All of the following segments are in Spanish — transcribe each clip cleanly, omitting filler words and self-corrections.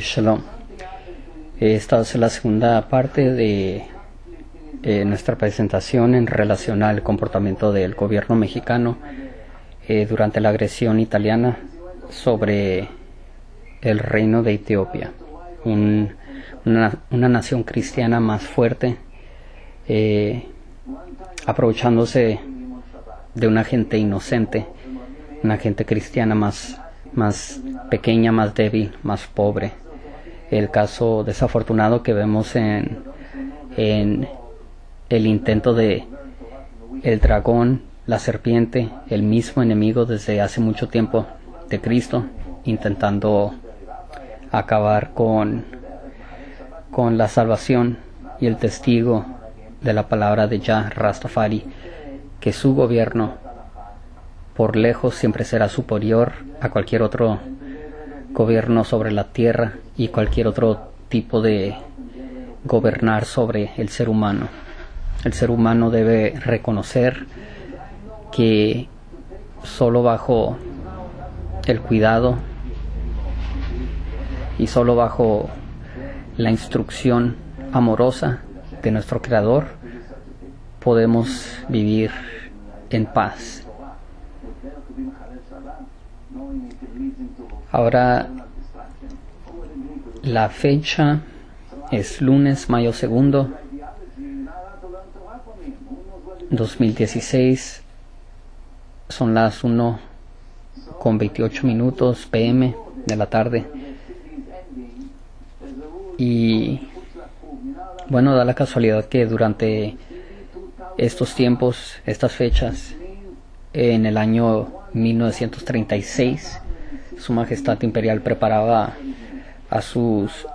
Shalom. Esta es la segunda parte de nuestra presentación en relación al comportamiento del gobierno mexicano durante la agresión italiana sobre el reino de Etiopía, una nación cristiana más fuerte, aprovechándose de una gente inocente, una gente cristiana más pequeña, más débil, más pobre. El caso desafortunado que vemos en el intento de el dragón, la serpiente, el mismo enemigo desde hace mucho tiempo de Cristo, intentando acabar con la salvación y el testigo de la palabra de Jah Rastafari, que su gobierno por lejos siempre será superior a cualquier otro gobierno sobre la tierra y cualquier otro tipo de gobernar sobre el ser humano. El ser humano debe reconocer que solo bajo el cuidado y solo bajo la instrucción amorosa de nuestro Creador podemos vivir en paz. Ahora, la fecha es lunes, mayo 2º, 2016, son las 1:28 p.m. de la tarde. Y bueno, da la casualidad que durante estos tiempos, estas fechas, en el año 1936, Su Majestad Imperial preparaba a sus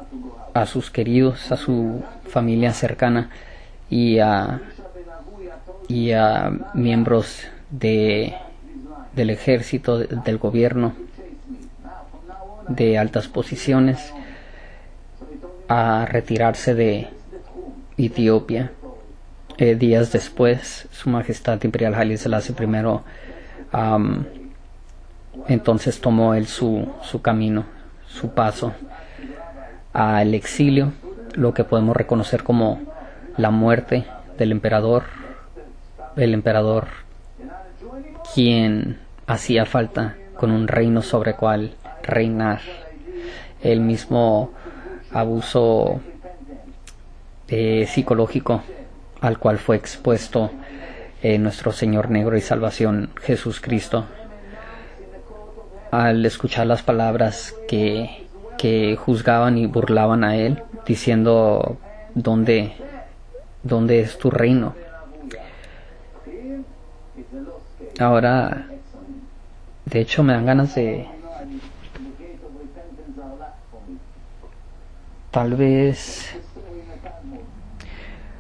queridos, a su familia cercana y a miembros del ejército, del gobierno, de altas posiciones, a retirarse de Etiopía. Días después, Su Majestad Imperial Haile Selassie I entonces tomó él su camino, su paso al exilio, lo que podemos reconocer como la muerte del emperador, el emperador quien hacía falta con un reino sobre cual reinar. El mismo abuso psicológico al cual fue expuesto nuestro Señor Negro y Salvación Jesús Cristo al escuchar las palabras que juzgaban y burlaban a él, diciendo: ¿dónde es tu reino? Ahora, de hecho, me dan ganas de, tal vez,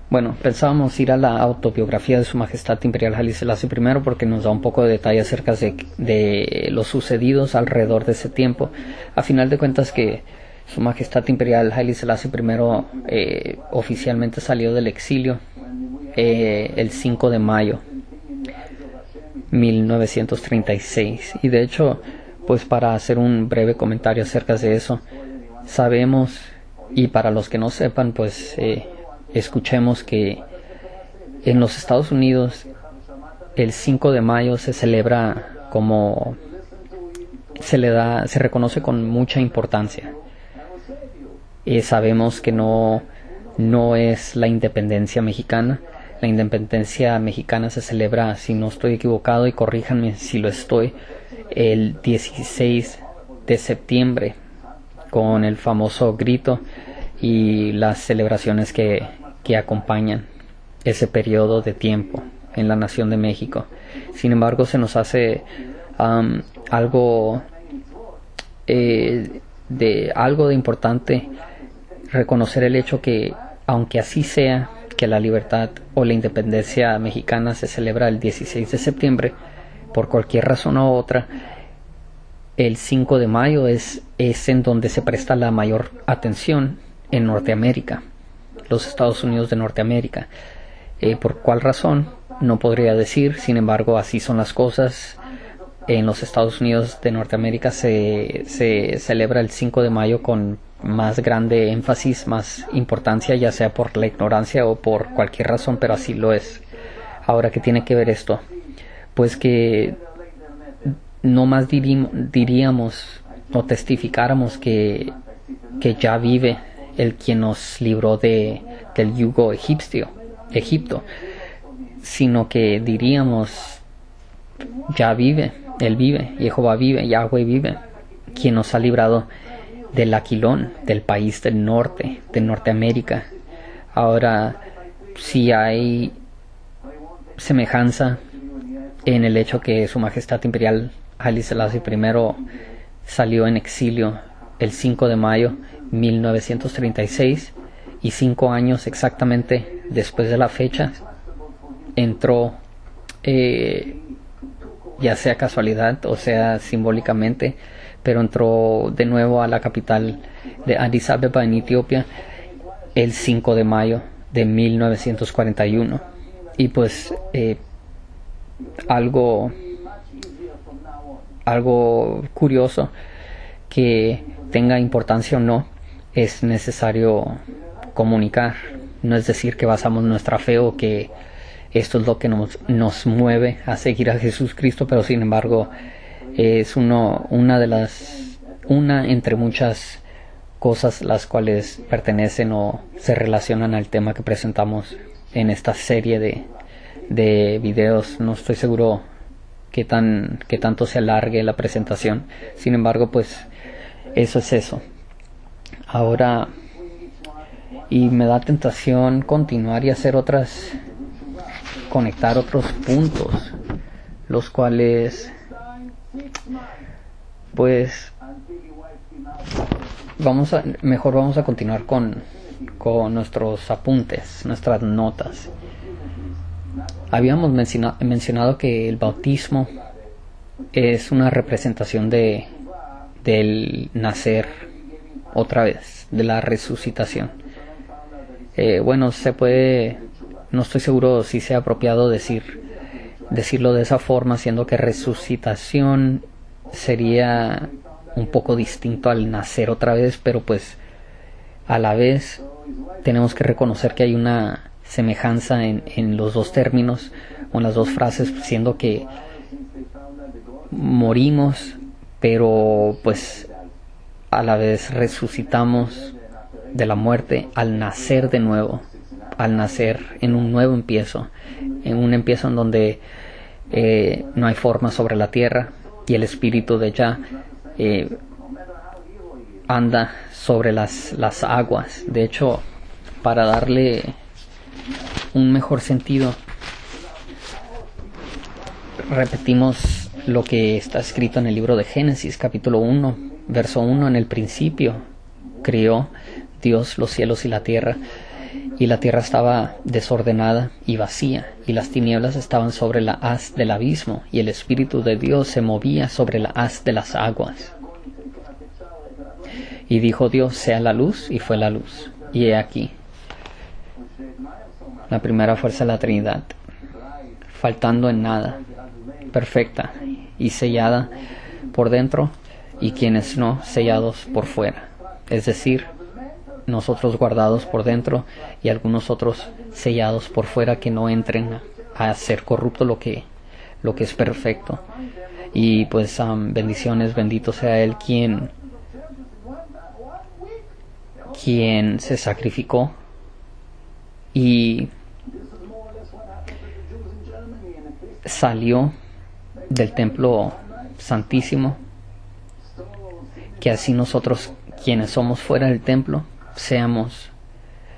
bueno, pensábamos ir a la autobiografía de Su Majestad Imperial Haile Selassie I, porque nos da un poco de detalle acerca de los sucedidos alrededor de ese tiempo. A final de cuentas, que Su Majestad Imperial Haile Selassie I oficialmente salió del exilio el 5 de mayo 1936. Y de hecho, pues para hacer un breve comentario acerca de eso, sabemos, y para los que no sepan, pues escuchemos que en los Estados Unidos el 5 de mayo se celebra como se reconoce con mucha importancia. Sabemos que no es la independencia mexicana. La independencia mexicana se celebra, si no estoy equivocado, y corríjanme si lo estoy, el 16 de septiembre, con el famoso grito y las celebraciones que acompañan ese periodo de tiempo en la nación de México. Sin embargo, se nos hace algo de importante reconocer el hecho que, aunque así sea, que la libertad o la independencia mexicana se celebra el 16 de septiembre, por cualquier razón u otra, el 5 de mayo es en donde se presta la mayor atención en Norteamérica, los Estados Unidos de Norteamérica. ¿Por cuál razón? No podría decir. Sin embargo, así son las cosas. En los Estados Unidos de Norteamérica se celebra el 5 de mayo con más grande énfasis, más importancia, ya sea por la ignorancia o por cualquier razón, pero así lo es. Ahora, ¿qué tiene que ver esto? Pues que no más diríamos o testificáramos que ya vive el quien nos libró del yugo egipto, sino que diríamos ya vive, él vive, Jehová vive, Yahweh vive, quien nos ha librado del aquilón, del país del norte, de Norteamérica. Ahora, si hay semejanza en el hecho que su majestad imperial Haile Selassie I salió en exilio el 5 de mayo 1936 y 5 años exactamente después de la fecha entró, ya sea casualidad o sea simbólicamente, pero entró de nuevo a la capital de Addis Abeba en Etiopía el 5 de mayo de 1941. Y pues algo curioso, que tenga importancia o no, es necesario comunicar. No es decir que basamos nuestra fe o que esto es lo que nos mueve a seguir a Jesús Cristo, pero sin embargo es una entre muchas cosas las cuales pertenecen o se relacionan al tema que presentamos en esta serie de videos. No estoy seguro que tanto se alargue la presentación. Sin embargo, pues eso es eso. Ahora, y me da tentación continuar y hacer conectar otros puntos, los cuales pues mejor vamos a continuar con nuestros apuntes, nuestras notas. Habíamos mencionado que el bautismo es una representación del nacer otra vez, de la resucitación. Bueno, se puede, no estoy seguro si sea apropiado decirlo de esa forma, siendo que resucitación sería un poco distinto al nacer otra vez, pero pues a la vez tenemos que reconocer que hay una semejanza en los dos términos o en las dos frases, siendo que morimos pero pues a la vez resucitamos de la muerte al nacer de nuevo, al nacer en un nuevo empiezo, en un empiezo en donde no hay forma sobre la tierra y el espíritu de Jah anda sobre las aguas. De hecho, para darle un mejor sentido, repetimos lo que está escrito en el libro de Génesis, capítulo 1, verso 1. En el principio creó Dios los cielos y la tierra estaba desordenada y vacía, y las tinieblas estaban sobre la haz del abismo, y el Espíritu de Dios se movía sobre la haz de las aguas. Y dijo Dios, sea la luz, y fue la luz. Y he aquí la primera fuerza de la Trinidad, faltando en nada, perfecta y sellada por dentro, y quienes no, sellados por fuera. Es decir, nosotros guardados por dentro y algunos otros sellados por fuera, que no entren a hacer corrupto lo que es perfecto. Y pues bendiciones, bendito sea Él quien se sacrificó. Y salió del templo santísimo, que así nosotros, quienes somos fuera del templo, seamos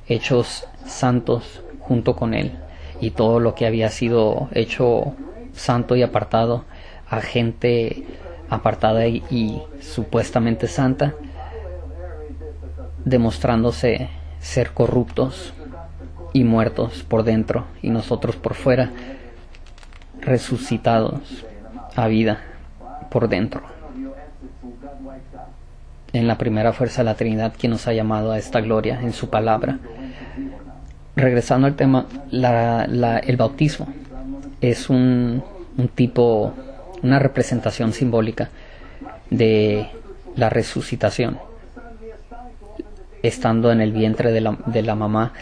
hechos santos junto con Él, y todo lo que había sido hecho santo y apartado a gente apartada y supuestamente santa, demostrándose ser corruptos y muertos por dentro, y nosotros por fuera, resucitados a vida por dentro. En la primera fuerza de la Trinidad, quien nos ha llamado a esta gloria en su palabra. Regresando al tema, el bautismo es un tipo, una representación simbólica de la resucitación. estando en el vientre de la mamá,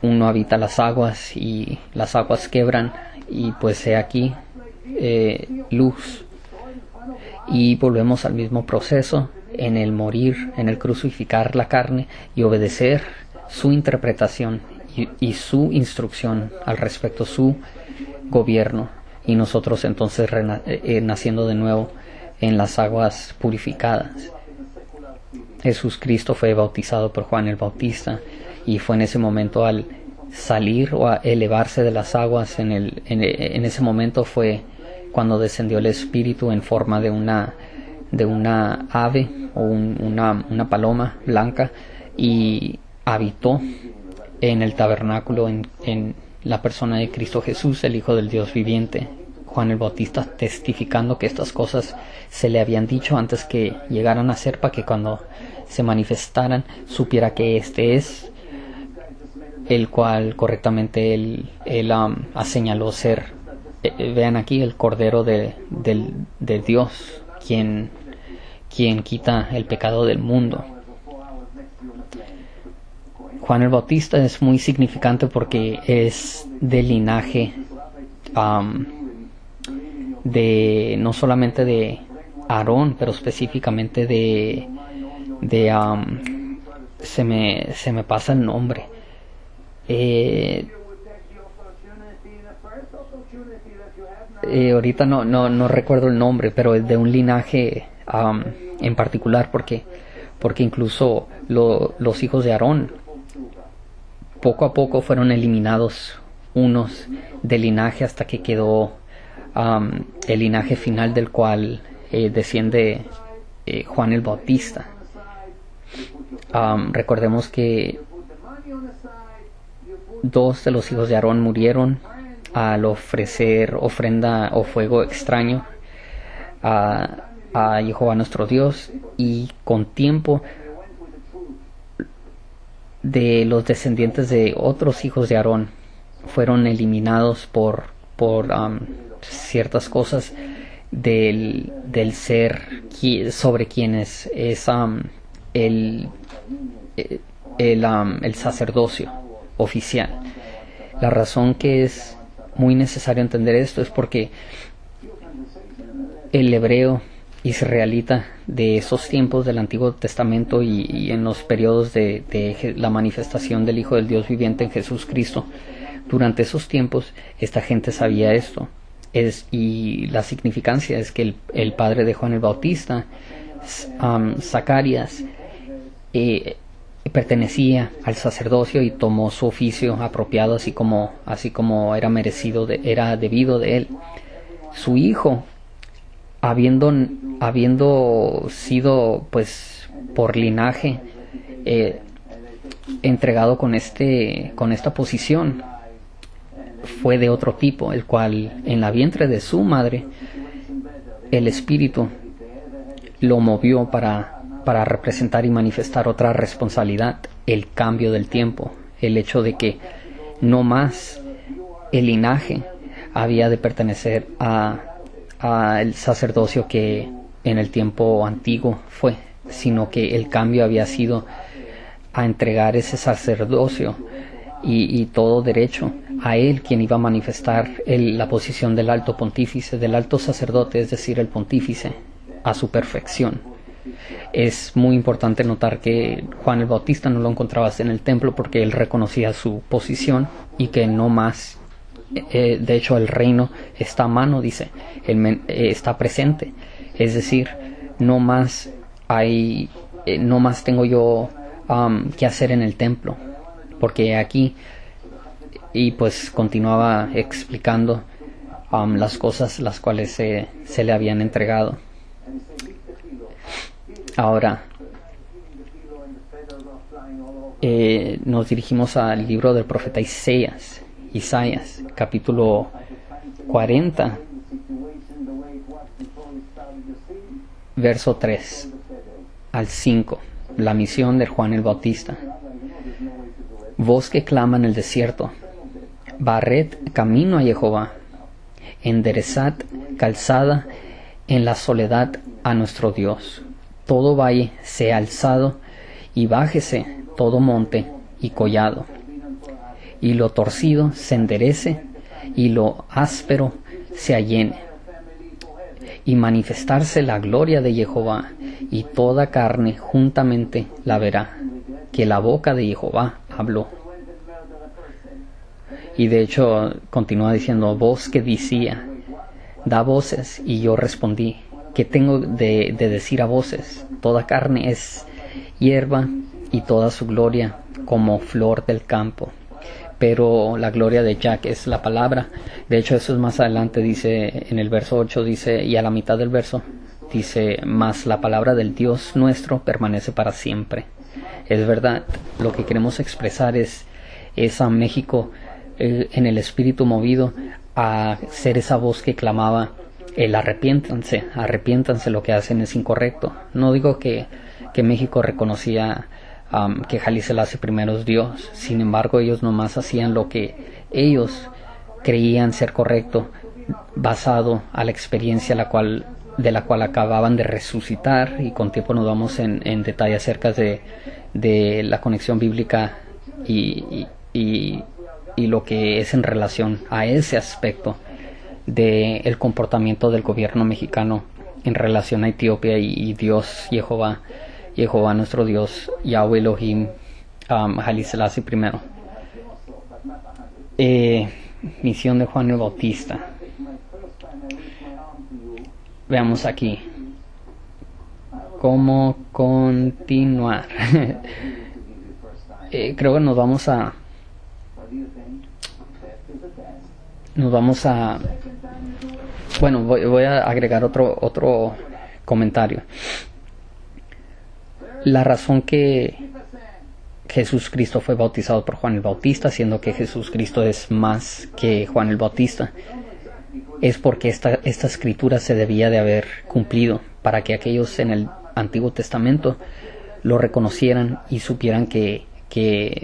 uno habita las aguas y las aguas quebran, y pues he aquí luz. Y volvemos al mismo proceso en el morir, en el crucificar la carne y obedecer su interpretación y su instrucción al respecto, su gobierno, y nosotros entonces naciendo de nuevo en las aguas purificadas. Jesús Cristo fue bautizado por Juan el Bautista, y fue en ese momento, al salir o a elevarse de las aguas, en ese momento fue cuando descendió el Espíritu en forma de una ave o una paloma blanca, y habitó en el tabernáculo en la persona de Cristo Jesús, el Hijo del Dios viviente. Juan el Bautista, testificando que estas cosas se le habían dicho antes que llegaran a ser, para que cuando se manifestaran supiera que este es el cual correctamente él señaló ser. Vean aquí el Cordero de Dios, quien quita el pecado del mundo. Juan el Bautista es muy significante porque es del linaje no solamente de Aarón, pero específicamente de se me pasa el nombre. Ahorita no recuerdo el nombre, pero es de un linaje en particular, porque incluso los hijos de Aarón poco a poco fueron eliminados unos del linaje, hasta que quedó el linaje final, del cual desciende Juan el Bautista. Recordemos que 2 de los hijos de Aarón murieron al ofrecer ofrenda o fuego extraño a Jehová nuestro Dios, y con tiempo de los descendientes de otros hijos de Aarón fueron eliminados por ciertas cosas del ser sobre quienes es el sacerdocio oficial. La razón que es muy necesario entender esto es porque el hebreo israelita de esos tiempos del Antiguo Testamento y en los periodos de la manifestación del Hijo del Dios viviente en Jesús Cristo, durante esos tiempos esta gente sabía esto. Y la significancia es que el padre de Juan el Bautista, Zacarias, pertenecía al sacerdocio y tomó su oficio apropiado, así como era merecido, era debido de él. Su hijo, habiendo sido, pues, por linaje entregado con esta posición, fue de otro tipo, el cual en la vientre de su madre el Espíritu lo movió para representar y manifestar otra responsabilidad, el cambio del tiempo, el hecho de que no más el linaje había de pertenecer a el sacerdocio que en el tiempo antiguo fue, sino que el cambio había sido a entregar ese sacerdocio y todo derecho a él, quien iba a manifestar la posición del alto pontífice, del alto sacerdote, es decir, el pontífice, a su perfección. Es muy importante notar que Juan el Bautista no lo encontrabas en el templo, porque él reconocía su posición y que no más, de hecho el reino está a mano, dice, está presente, es decir, no más tengo yo que hacer en el templo, porque aquí, y pues continuaba explicando las cosas las cuales se le habían entregado. Ahora, nos dirigimos al libro del profeta Isaías, capítulo 40, verso 3 al 5, la misión de Juan el Bautista. Voz que clama en el desierto, barred camino a Jehová, enderezad calzada en la soledad a nuestro Dios. Todo valle sea alzado y bájese todo monte y collado, y lo torcido se enderece, y lo áspero se allene, y manifestarse la gloria de Jehová, y toda carne juntamente la verá, que la boca de Jehová habló. Y de hecho, continúa diciendo, voz que decía, da voces, y yo respondí, ¿qué tengo de decir a voces? Toda carne es hierba, y toda su gloria como flor del campo. Pero la gloria de Jack es la palabra. De hecho, eso es más adelante, dice en el verso 8, dice, y a la mitad del verso, dice, mas la palabra del Dios nuestro permanece para siempre. Es verdad, lo que queremos expresar es a México en el espíritu movido a ser esa voz que clamaba el arrepiéntanse, arrepiéntanse, lo que hacen es incorrecto. No digo que México reconocía que Haile Selassie I es Dios, sin embargo ellos nomás hacían lo que ellos creían ser correcto, basado a la experiencia de la cual acababan de resucitar. Y con tiempo nos vamos en detalle acerca de la conexión bíblica y lo que es en relación a ese aspecto del comportamiento del gobierno mexicano en relación a Etiopía y Dios Jehová. Jehová nuestro Dios, Yahweh Elohim, Haile Selassie I. Misión de Juan el Bautista. Veamos aquí cómo continuar. Creo que nos vamos a bueno, voy a agregar otro comentario. La razón que Jesús Cristo fue bautizado por Juan el Bautista, siendo que Jesús Cristo es más que Juan el Bautista, es porque esta escritura se debía de haber cumplido para que aquellos en el Antiguo Testamento lo reconocieran y supieran que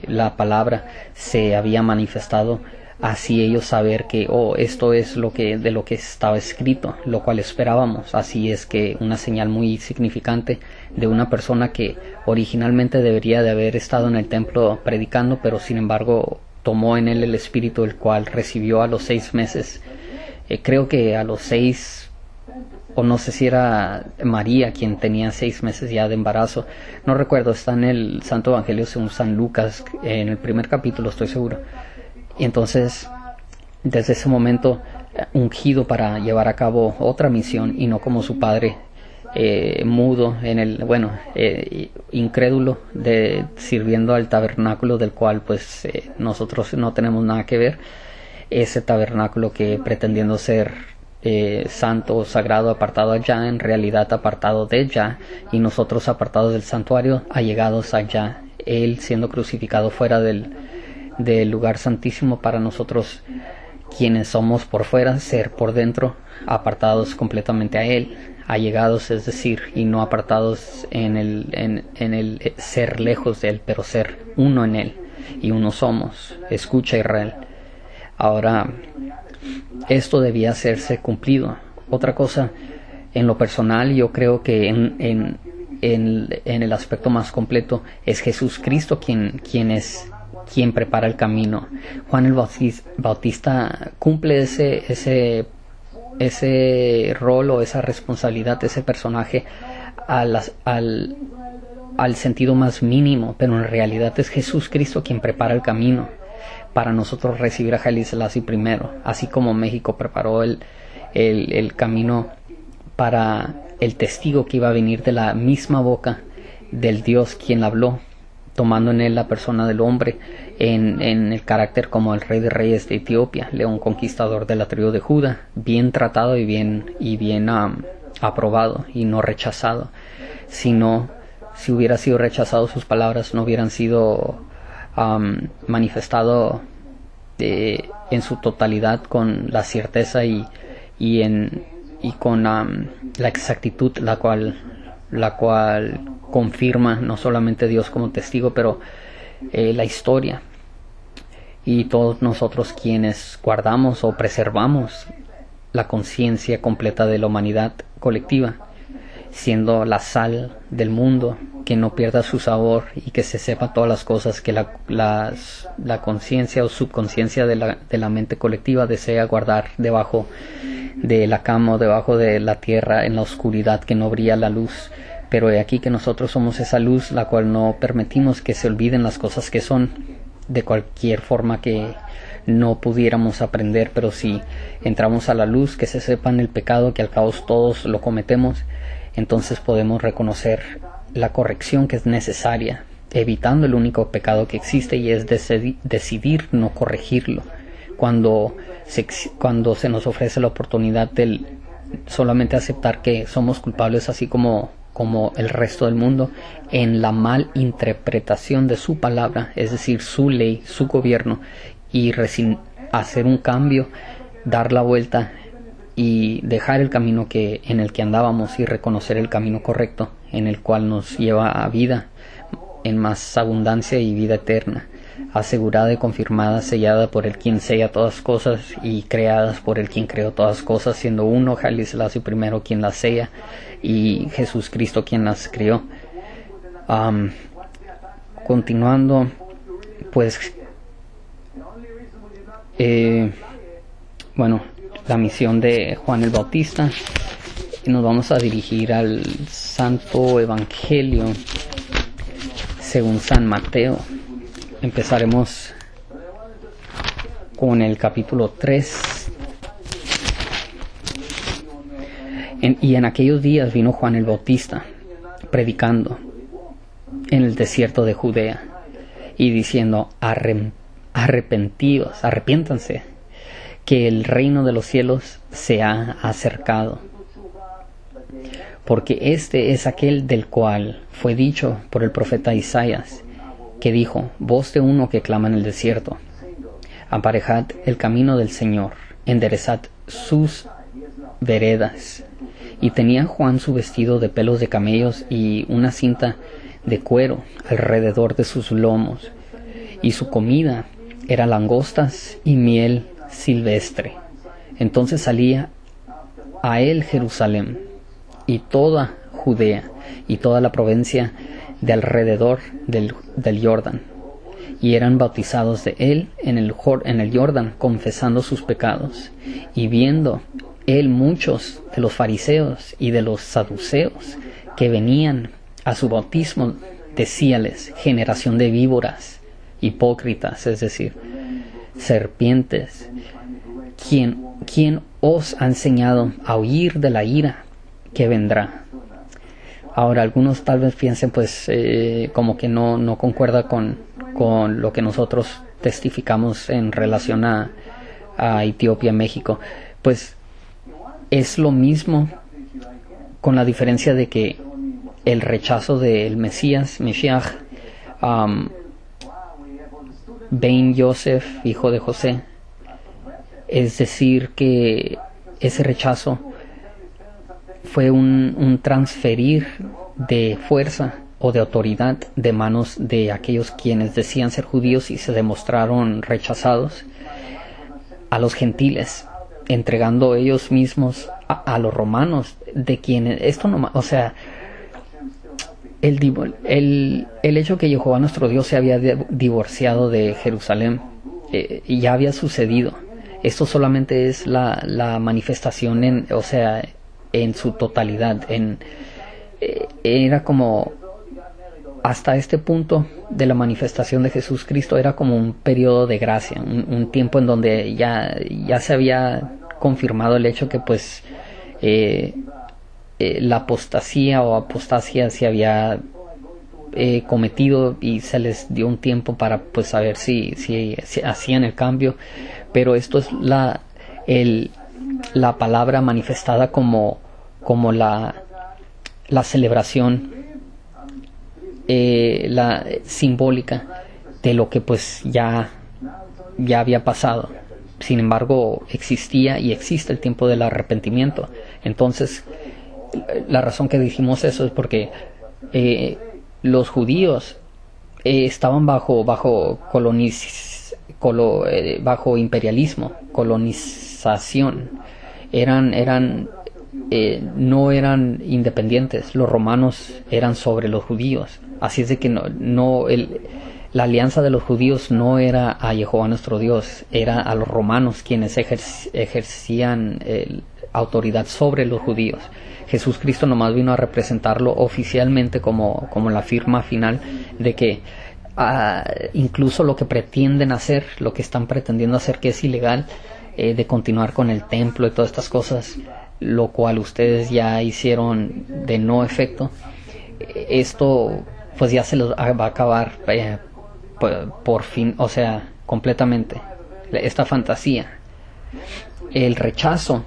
la palabra se había manifestado, así ellos saber que esto es de lo que estaba escrito, lo cual esperábamos. Así es que una señal muy significante de una persona que originalmente debería de haber estado en el templo predicando, pero sin embargo tomó en él el espíritu, el cual recibió a los 6 meses, creo que a los 6, o no sé si era María quien tenía 6 meses ya de embarazo, no recuerdo, está en el Santo Evangelio según San Lucas, en el primer capítulo, estoy seguro. Y entonces, desde ese momento, ungido para llevar a cabo otra misión, y no como su padre, mudo, incrédulo, sirviendo al tabernáculo, del cual pues nosotros no tenemos nada que ver. Ese tabernáculo que, pretendiendo ser santo o sagrado, apartado allá, en realidad apartado de allá, y nosotros apartados del santuario, allegados allá, él siendo crucificado fuera del lugar santísimo, para nosotros quienes somos por fuera, ser por dentro, apartados completamente a él, allegados, es decir, y no apartados en el ser lejos de él, pero ser uno en él, y uno somos. Escucha, Israel. Ahora, esto debía hacerse cumplido. Otra cosa, en lo personal, yo creo que en el aspecto más completo, es Jesús Cristo quien prepara el camino. Juan el Bautista cumple ese rol, o esa responsabilidad, ese personaje al sentido más mínimo, pero en realidad es Jesús Cristo quien prepara el camino para nosotros recibir a Haile Selassie I, así como México preparó el camino para el testigo que iba a venir de la misma boca del Dios quien habló, tomando en él la persona del hombre en el carácter como el rey de reyes de Etiopía, león conquistador de la tribu de Judá, bien tratado y bien aprobado y no rechazado. Si hubiera sido rechazado, sus palabras no hubieran sido manifestado en su totalidad con la certeza y con la exactitud la cual confirma no solamente Dios como testigo, pero la historia, y todos nosotros quienes guardamos o preservamos la conciencia completa de la humanidad colectiva. siendo la sal del mundo, que no pierda su sabor y que se sepa todas las cosas que la conciencia o subconsciencia de la mente colectiva desea guardar debajo de la cama o debajo de la tierra, en la oscuridad que no brilla la luz. Pero he aquí que nosotros somos esa luz, la cual no permitimos que se olviden las cosas que son, de cualquier forma que no pudiéramos aprender. Pero si entramos a la luz, que se sepan el pecado, que al cabo todos lo cometemos, entonces podemos reconocer la corrección que es necesaria, evitando el único pecado que existe, y es decidir no corregirlo. Cuando se nos ofrece la oportunidad de solamente aceptar que somos culpables, así como el resto del mundo, en la mal interpretación de su palabra, es decir, su ley, su gobierno, y recién hacer un cambio, dar la vuelta y dejar el camino en el que andábamos, y reconocer el camino correcto, en el cual nos lleva a vida en más abundancia y vida eterna, asegurada y confirmada, sellada por el quien sella todas cosas y creadas por el quien creó todas cosas, siendo uno Haile Selassie I quien las sella y Jesús Cristo quien las crió. Continuando, pues la misión de Juan el Bautista, nos vamos a dirigir al Santo Evangelio según San Mateo. Empezaremos con el capítulo 3. En aquellos días vino Juan el Bautista, predicando en el desierto de Judea, y diciendo: arrepentidos, arrepiéntanse, que el reino de los cielos se ha acercado. Porque este es aquel del cual fue dicho por el profeta Isaías, que dijo: voz de uno que clama en el desierto, aparejad el camino del Señor, enderezad sus veredas. Y tenía Juan su vestido de pelos de camellos y una cinta de cuero alrededor de sus lomos, y su comida era langostas y miel silvestre. Entonces salía a él Jerusalén y toda Judea y toda la provincia de alrededor del Jordán, y eran bautizados de él en el Jordán, confesando sus pecados. Y viendo él muchos de los fariseos y de los saduceos que venían a su bautismo, decíales: generación de víboras, hipócritas, es decir, serpientes, ¿quién os ha enseñado a huir de la ira que vendrá? Ahora, algunos tal vez piensen, pues, como que no concuerda con lo que nosotros testificamos en relación a Etiopía, México. Pues es lo mismo, con la diferencia de que el rechazo del Mesías, Mashiach Ben Joseph, hijo de José, es decir, que ese rechazo fue un transferir de fuerza o de autoridad de manos de aquellos quienes decían ser judíos y se demostraron rechazados, a los gentiles, entregando ellos mismos a los romanos, de quienes esto no, o sea, el hecho que Jehová nuestro Dios se había divorciado de Jerusalén ya había sucedido. Esto solamente es la manifestación en su totalidad. Era como, hasta este punto de la manifestación de Jesús Cristo, era como un periodo de gracia, un tiempo en donde ya se había confirmado el hecho que, pues, la apostasía se había cometido, y se les dio un tiempo para, pues, saber si hacían el cambio. Pero esto es la palabra manifestada como la celebración la simbólica de lo que, pues, ya había pasado. Sin embargo, existía y existe el tiempo del arrepentimiento. Entonces, la razón que dijimos eso es porque los judíos estaban bajo imperialismo, colonización. Eran no eran independientes, los romanos eran sobre los judíos, así es de que la alianza de los judíos no era a Jehová nuestro Dios, era a los romanos quienes ejercían autoridad sobre los judíos. Jesús Cristo nomás vino a representarlo oficialmente como la firma final de que incluso lo que pretenden hacer, lo que están pretendiendo hacer, que es ilegal, de continuar con el templo y todas estas cosas, lo cual ustedes ya hicieron de no efecto, esto pues ya se los va a acabar por fin, o sea, completamente, esta fantasía. El rechazo,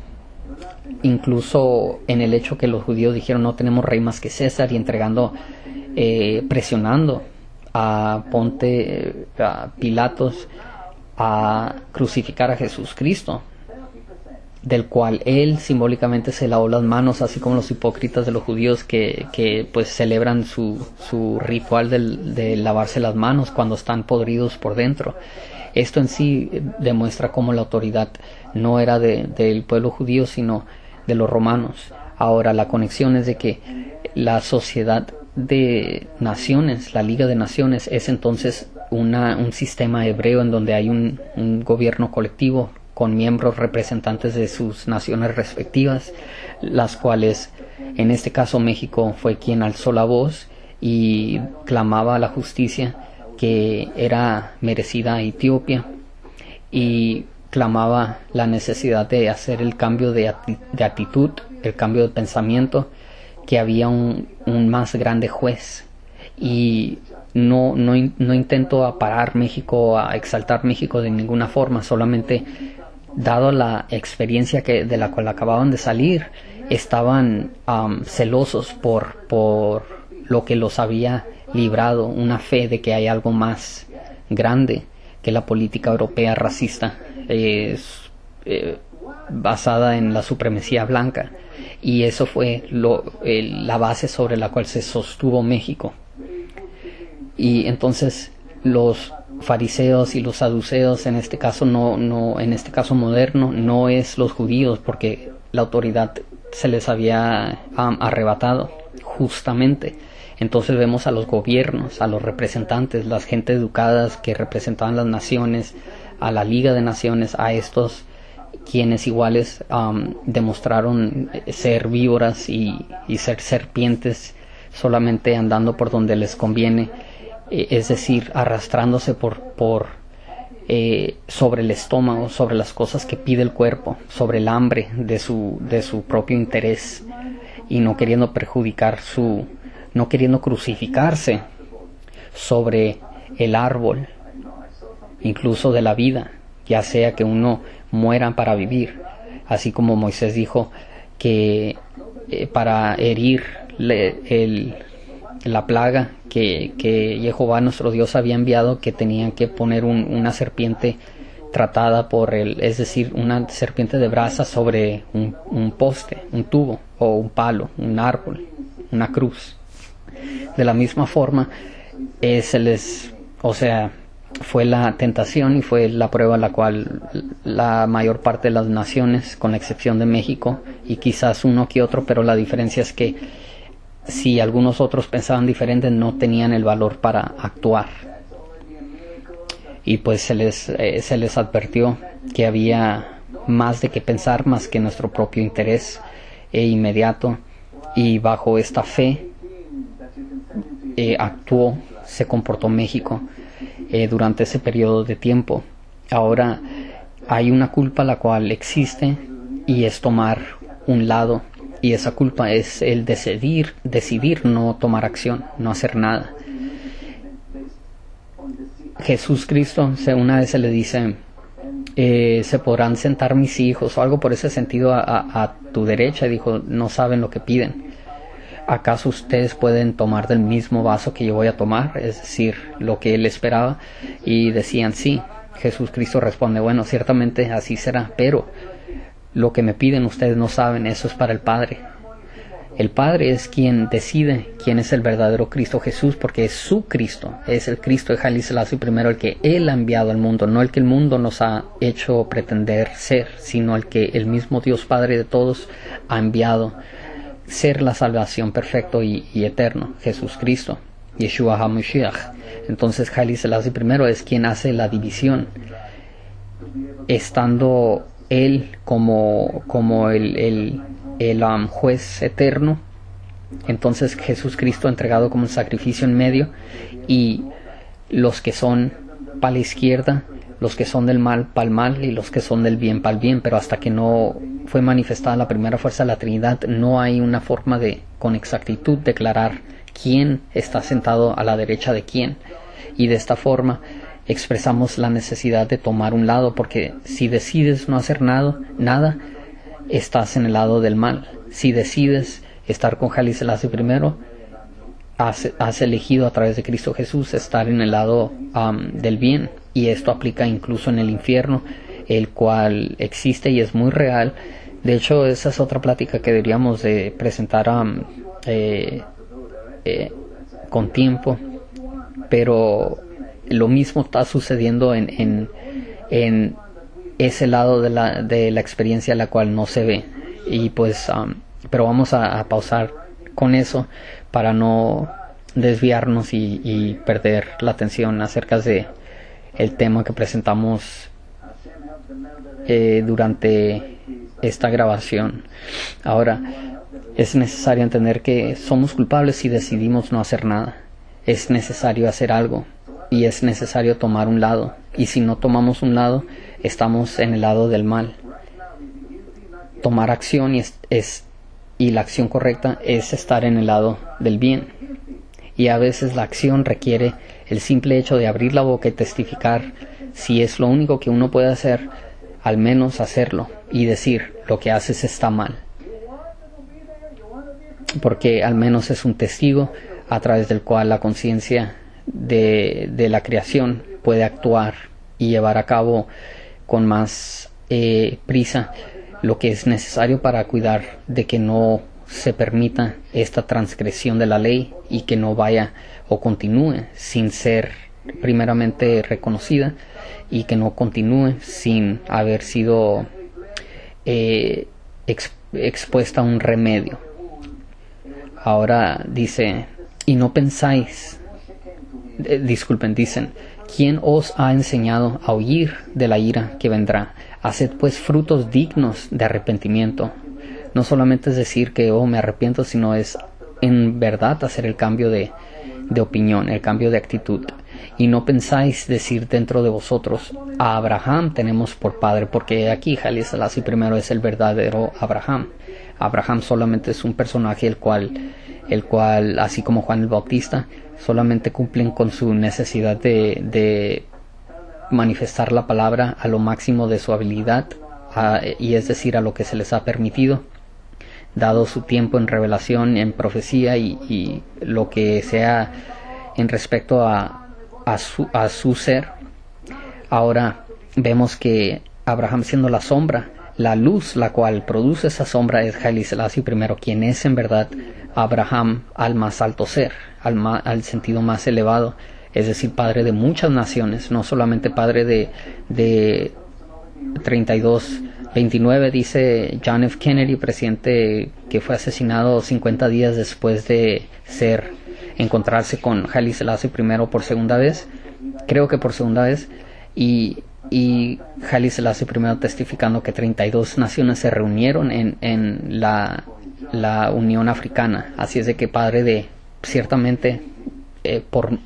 incluso en el hecho que los judíos dijeron no tenemos rey más que César, y presionando a Pilatos a crucificar a Jesús Cristo, del cual él simbólicamente se lavó las manos, así como los hipócritas de los judíos que pues celebran su ritual de lavarse las manos cuando están podridos por dentro. Esto en sí demuestra cómo la autoridad no era del pueblo judío, sino de los romanos. Ahora, la conexión es de que la sociedad de naciones, la Liga de Naciones, es entonces un sistema hebreo en donde hay un gobierno colectivo con miembros representantes de sus naciones respectivas, las cuales, en este caso México, fue quien alzó la voz y clamaba a la justicia que era merecida a Etiopía, y clamaba la necesidad de hacer el cambio de actitud, el cambio de pensamiento, que había un más grande juez. Y no intento aparar México, a exaltar México de ninguna forma, solamente dado la experiencia de la cual acababan de salir, estaban celosos por lo que los había librado, una fe de que hay algo más grande que la política europea racista, basada en la supremacía blanca, y eso fue la base sobre la cual se sostuvo México. Y entonces los fariseos y los saduceos, en este caso en este caso moderno, no es los judíos, porque la autoridad se les había arrebatado justamente. Entonces vemos a los gobiernos, a los representantes, las gentes educadas que representaban las naciones, a la Liga de Naciones, a estos quienes iguales demostraron ser víboras y ser serpientes, solamente andando por donde les conviene, es decir, arrastrándose sobre el estómago, sobre las cosas que pide el cuerpo, sobre el hambre de su propio interés, y no queriendo no queriendo crucificarse sobre el árbol, incluso de la vida, ya sea que uno muera para vivir, así como Moisés dijo que para herir la plaga que Jehová nuestro Dios había enviado, que tenían que poner una serpiente tratada es decir, una serpiente de brasa sobre un poste, un tubo o un palo, un árbol, una cruz. De la misma forma, fue la tentación y fue la prueba a la cual la mayor parte de las naciones, con la excepción de México y quizás uno que otro, pero la diferencia es que si algunos otros pensaban diferente, no tenían el valor para actuar, y pues se les advirtió que había más de qué pensar, más que nuestro propio interés inmediato, y bajo esta fe se comportó México durante ese periodo de tiempo. Ahora hay una culpa la cual existe, y es tomar un lado, y esa culpa es el decidir no tomar acción, no hacer nada. Jesús Cristo, una vez se le dice, se podrán sentar mis hijos o algo por ese sentido a tu derecha, y dijo, no saben lo que piden. ¿Acaso ustedes pueden tomar del mismo vaso que yo voy a tomar? Es decir, lo que él esperaba, y decían sí. Jesús Cristo responde, bueno, ciertamente así será, pero lo que me piden ustedes no saben, eso es para el Padre. El Padre es quien decide quién es el verdadero Cristo Jesús, porque es su Cristo, es el Cristo de Haile Selassie I, el que Él ha enviado al mundo, no el que el mundo nos ha hecho pretender ser, sino el que el mismo Dios Padre de todos ha enviado ser la salvación perfecto y eterno, Jesús Cristo, Yeshua HaMashiach. Entonces Haile Selassie I es quien hace la división, estando Él como el juez eterno. Entonces Jesús Cristo entregado como un sacrificio en medio, y los que son para la izquierda, los que son del mal para el mal, y los que son del bien para el bien. Pero hasta que no fue manifestada la primera fuerza de la Trinidad, no hay una forma de con exactitud declarar quién está sentado a la derecha de quién, y de esta forma expresamos la necesidad de tomar un lado, porque si decides no hacer nada, estás en el lado del mal. Si decides estar con Haile Selassie I, has elegido a través de Cristo Jesús estar en el lado del bien, y esto aplica incluso en el infierno, el cual existe y es muy real. De hecho, esa es otra plática que deberíamos de presentar con tiempo, pero lo mismo está sucediendo en ese lado de la experiencia, la cual no se ve. Y pues pero vamos a pausar con eso para no desviarnos y perder la atención acerca de el tema que presentamos durante esta grabación. Ahora, es necesario entender que somos culpables si decidimos no hacer nada. Es necesario hacer algo, y es necesario tomar un lado, y si no tomamos un lado, estamos en el lado del mal. Tomar acción y la acción correcta es estar en el lado del bien, y a veces la acción requiere el simple hecho de abrir la boca y testificar. Si es lo único que uno puede hacer, al menos hacerlo y decir: lo que haces está mal, porque al menos es un testigo a través del cual la conciencia de la creación puede actuar y llevar a cabo con más prisa lo que es necesario para cuidar de que no se permita esta transgresión de la ley, y que no vaya o continúe sin ser primeramente reconocida, y que no continúe sin haber sido expuesta a un remedio. Ahora dice: y no pensáis, dicen, ¿quién os ha enseñado a huir de la ira que vendrá? Haced pues frutos dignos de arrepentimiento. No solamente es decir que me arrepiento, sino es en verdad hacer el cambio de opinión, el cambio de actitud. Y no pensáis decir dentro de vosotros: a Abraham tenemos por padre, porque aquí Haile Selassie I es el verdadero Abraham. Abraham solamente es un personaje el cual, así como Juan el Bautista, solamente cumplen con su necesidad de manifestar la palabra a lo máximo de su habilidad, y es decir, a lo que se les ha permitido, dado su tiempo en revelación, en profecía, y lo que sea en respecto a su ser. Ahora vemos que Abraham, siendo la sombra, la luz la cual produce esa sombra, es Haile Selassie I, quien es en verdad Abraham al más alto ser, al sentido más elevado, es decir, padre de muchas naciones, no solamente padre de 32-29, dice John F. Kennedy, presidente que fue asesinado 50 días después de encontrarse con Haile Selassie I por segunda vez, creo que por segunda vez, y Haile Selassie I testificando que 32 naciones se reunieron en la Unión Africana. Así es de que padre de, ciertamente, por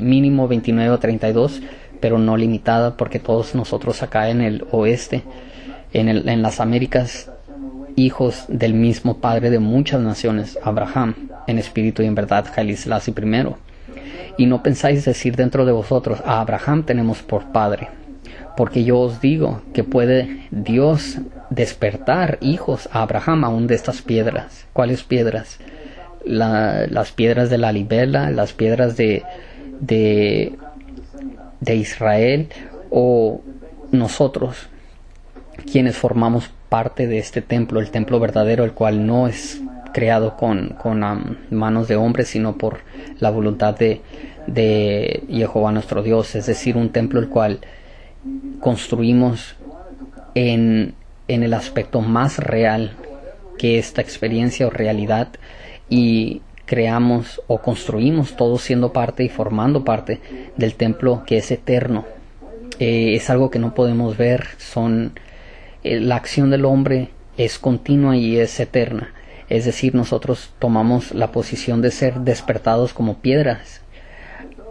mínimo 29 o 32, pero no limitada, porque todos nosotros acá en el oeste, en las Américas, hijos del mismo padre de muchas naciones, Abraham, en espíritu y en verdad, Haile Selassie I. Y no pensáis decir dentro de vosotros: a Abraham tenemos por padre, porque yo os digo que puede Dios despertar hijos a Abraham aún de estas piedras. ¿Cuáles piedras? Las piedras de la libela, las piedras de Israel, o nosotros, quienes formamos parte de este templo, el templo verdadero, el cual no es creado con manos de hombres, sino por la voluntad de Jehová nuestro Dios, es decir, un templo el cual construimos en el aspecto más real que esta experiencia o realidad, y creamos o construimos todo siendo parte y formando parte del templo que es eterno. Es algo que no podemos ver, la acción del hombre es continua y es eterna. Es decir, nosotros tomamos la posición de ser despertados como piedras,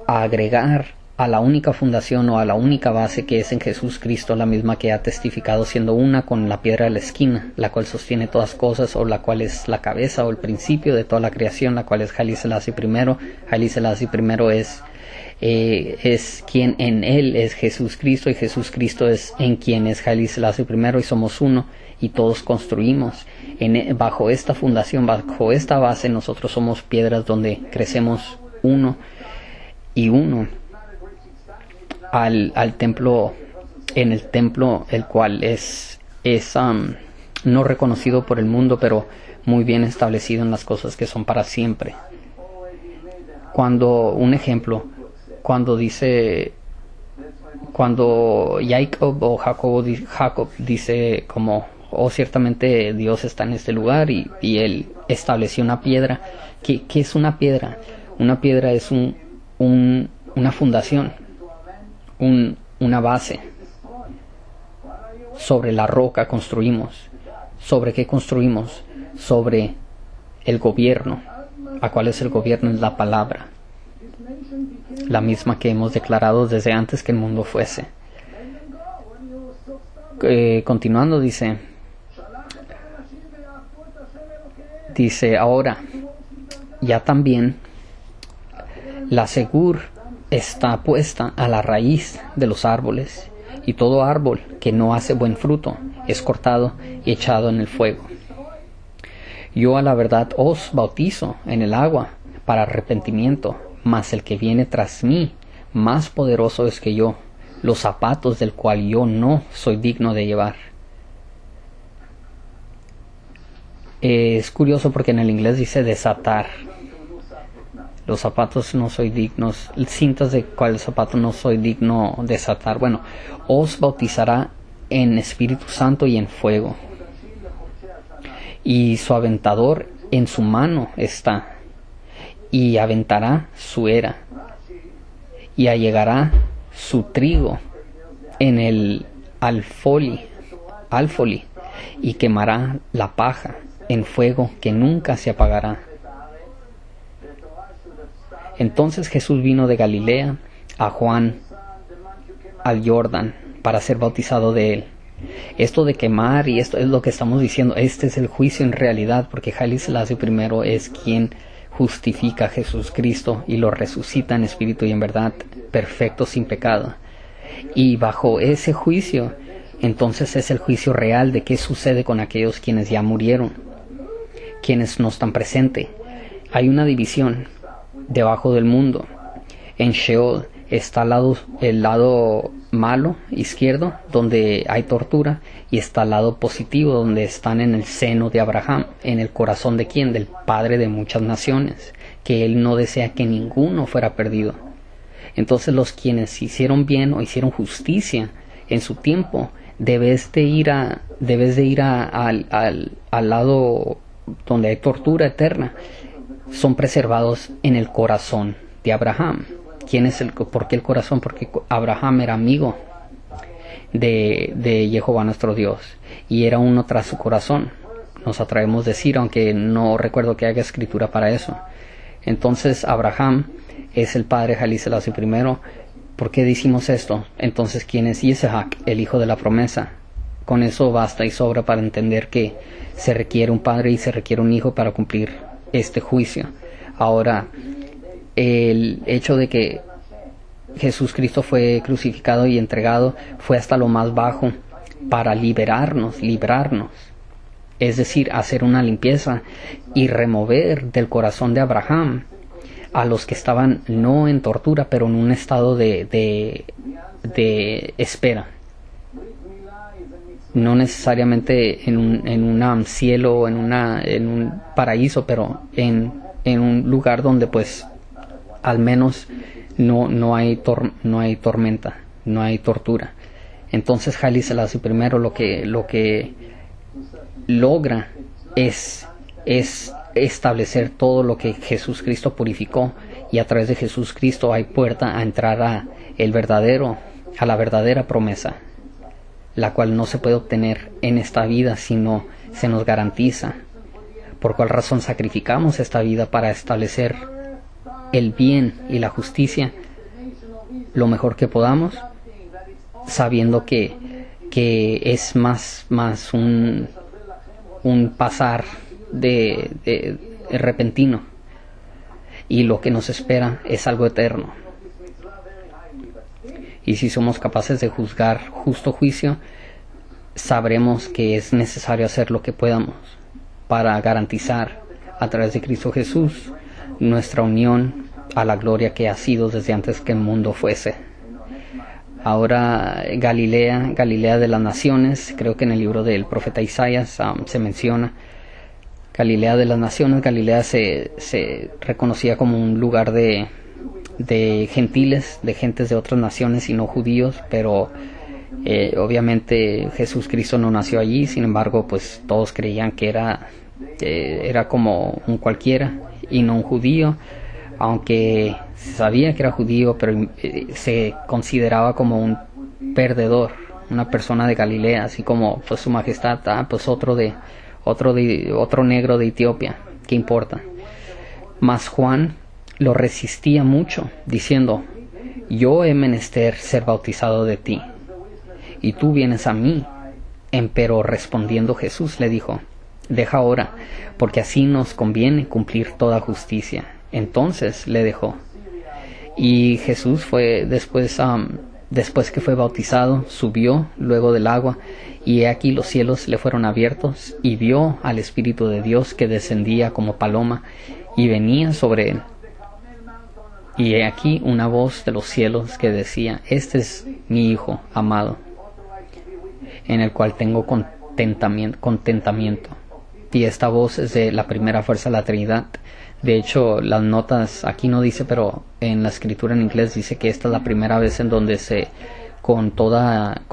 a agregar a la única fundación o a la única base que es en Jesús Cristo, la misma que ha testificado siendo una con la piedra de la esquina, la cual sostiene todas cosas, o la cual es la cabeza o el principio de toda la creación, la cual es Haile Selassie I. Haile Selassie I es quien en él es Jesús Cristo, y Jesús Cristo es en quien es Haile Selassie I, y somos uno y todos construimos. Bajo esta fundación, bajo esta base, nosotros somos piedras donde crecemos uno y uno. Al templo, en el templo el cual es no reconocido por el mundo, pero muy bien establecido en las cosas que son para siempre. Cuando Jacob dice como, oh, ciertamente Dios está en este lugar, y él estableció una piedra. ¿Qué es una piedra? Una piedra es una fundación, una base. Sobre la roca construimos. ¿Sobre qué construimos? Sobre el gobierno. ¿A cuál es el gobierno? Es la palabra, la misma que hemos declarado desde antes que el mundo fuese. Continuando, dice ahora ya también la segur está puesta a la raíz de los árboles, y todo árbol que no hace buen fruto es cortado y echado en el fuego. Yo a la verdad os bautizo en el agua para arrepentimiento, mas el que viene tras mí, más poderoso es que yo, los zapatos del cual yo no soy digno de llevar. Es curioso porque en el inglés dice desatar. Los zapatos no soy dignos, cintas de cual zapato no soy digno desatar. Bueno, os bautizará en Espíritu Santo y en fuego. Y su aventador en su mano está, y aventará su era, y allegará su trigo en el alfolí, y quemará la paja en fuego que nunca se apagará. Entonces Jesús vino de Galilea a Juan al Jordán para ser bautizado de él. Esto de quemar, y esto es lo que estamos diciendo, este es el juicio en realidad, porque Haile Selassie I es quien justifica a Jesús Cristo y lo resucita en espíritu y en verdad, perfecto, sin pecado. Y bajo ese juicio, entonces es el juicio real de qué sucede con aquellos quienes ya murieron, quienes no están presentes. Hay una división debajo del mundo. En Sheol está el lado malo, izquierdo, donde hay tortura, y está el lado positivo, donde están en el seno de Abraham, en el corazón de quien, del padre de muchas naciones, que él no desea que ninguno fuera perdido. Entonces los quienes hicieron bien o hicieron justicia en su tiempo, debes de ir al lado donde hay tortura eterna, son preservados en el corazón de Abraham. ¿Por qué el corazón? Porque Abraham era amigo de Jehová nuestro Dios, y era uno tras su corazón, nos atrevemos a decir, aunque no recuerdo que haya escritura para eso. Entonces Abraham es el padre de Haile Selassie I. ¿Por qué decimos esto? Entonces, ¿quién es Isaac, el hijo de la promesa? Con eso basta y sobra para entender que se requiere un padre y se requiere un hijo para cumplir este juicio. Ahora, el hecho de que Jesús Cristo fue crucificado y entregado fue hasta lo más bajo para librarnos, es decir, hacer una limpieza y remover del corazón de Abraham a los que estaban no en tortura, pero en un estado de espera. no necesariamente en un cielo o en un paraíso, pero en un lugar donde pues al menos no hay tormenta, no hay tortura. Entonces Haile Selassie I lo que logra es establecer todo lo que Jesús Cristo purificó, y a través de Jesús Cristo hay puerta a entrar a la verdadera promesa, la cual no se puede obtener en esta vida, sino se nos garantiza. Por cuál razón sacrificamos esta vida para establecer el bien y la justicia lo mejor que podamos, sabiendo que es más un pasar de repentino, y lo que nos espera es algo eterno. Y si somos capaces de juzgar justo juicio, sabremos que es necesario hacer lo que podamos para garantizar a través de Cristo Jesús nuestra unión a la gloria que ha sido desde antes que el mundo fuese. Ahora Galilea de las Naciones, creo que en el libro del profeta Isaías se menciona Galilea de las Naciones. Galilea se reconocía como un lugar de gentiles, de gentes de otras naciones y no judíos, pero obviamente Jesús Cristo no nació allí. Sin embargo, pues todos creían que era como un cualquiera y no un judío, aunque se sabía que era judío, pero se consideraba como un perdedor, una persona de Galilea, así como pues su majestad, pues otro negro de Etiopía, ¿qué importa? Mas Juan lo resistía mucho, diciendo: yo he menester ser bautizado de ti, y tú vienes a mí. Empero respondiendo Jesús le dijo: deja ahora, porque así nos conviene cumplir toda justicia. Entonces le dejó. Y Jesús fue después que fue bautizado, subió luego del agua, y he aquí los cielos le fueron abiertos, y vio al Espíritu de Dios que descendía como paloma y venía sobre él. Y he aquí una voz de los cielos que decía: este es mi Hijo amado, en el cual tengo contentamiento. Y esta voz es de la primera fuerza de la Trinidad. De hecho, las notas aquí no dice, pero en la escritura en inglés dice que esta es la primera vez en donde con toda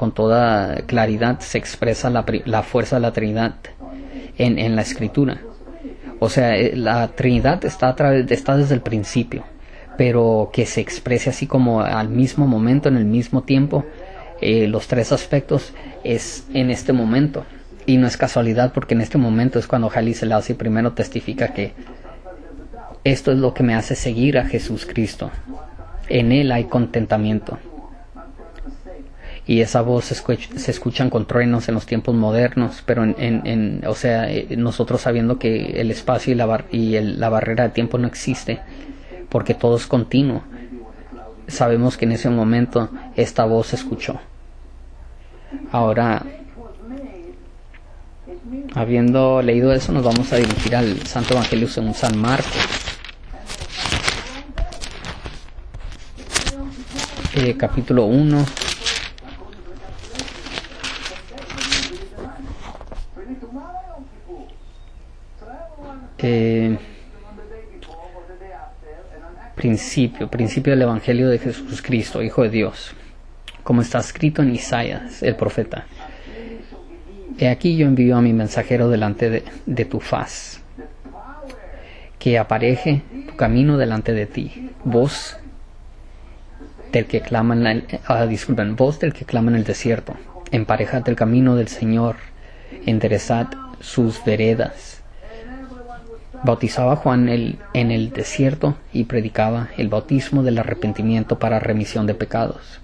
claridad se expresa la fuerza de la Trinidad en la escritura. O sea, la Trinidad está desde el principio, pero que se exprese así como al mismo momento, en el mismo tiempo, los tres aspectos, es en este momento. Y no es casualidad, porque en este momento es cuando Haile Selassie primero testifica que esto es lo que me hace seguir a Jesús Cristo. En él hay contentamiento. Y esa voz se escuchan con truenos en los tiempos modernos, pero o sea, nosotros sabiendo que el espacio y la barrera de tiempo no existe, porque todo es continuo. Sabemos que en ese momento esta voz se escuchó. Ahora, habiendo leído eso, nos vamos a dirigir al Santo Evangelio según San Marcos. Capítulo 1. Principio del Evangelio de Jesús Cristo, Hijo de Dios, como está escrito en Isaías, el profeta: he aquí yo envío a mi mensajero delante de tu faz, que apareje tu camino delante de ti. Voz del que clama en el desierto: emparejad el camino del Señor, enderezad sus veredas. Bautizaba Juan en el desierto y predicaba el bautismo del arrepentimiento para remisión de pecados.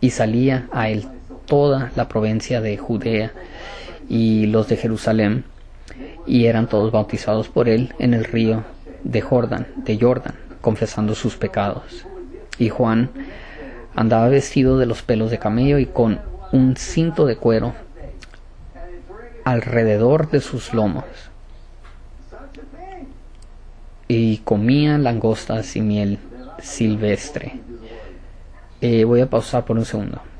Y salía a él toda la provincia de Judea y los de Jerusalén, y eran todos bautizados por él en el río de Jordán, confesando sus pecados. Y Juan andaba vestido de los pelos de camello y con un cinto de cuero alrededor de sus lomos, y comía langostas y miel silvestre. Voy a pausar por un segundo.